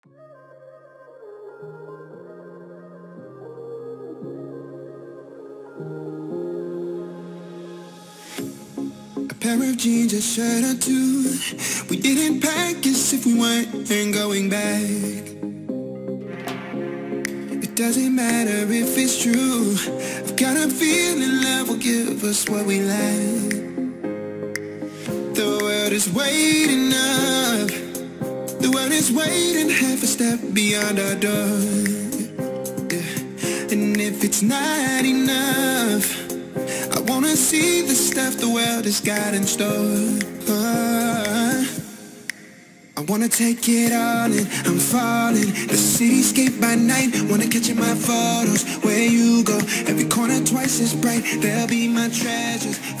A pair of jeans, a shirt or two. We didn't pack as if we weren't going back. It doesn't matter if it's true. I've got a feeling love will give us what we lack. The world is waiting up. The world is waiting half a step beyond our door, yeah. And if it's not enough, I wanna see the stuff the world has got in store. I wanna take it all in, I'm falling. The cityscape by night, wanna catch in my photos. Where you go, every corner twice as bright. There'll be my treasures.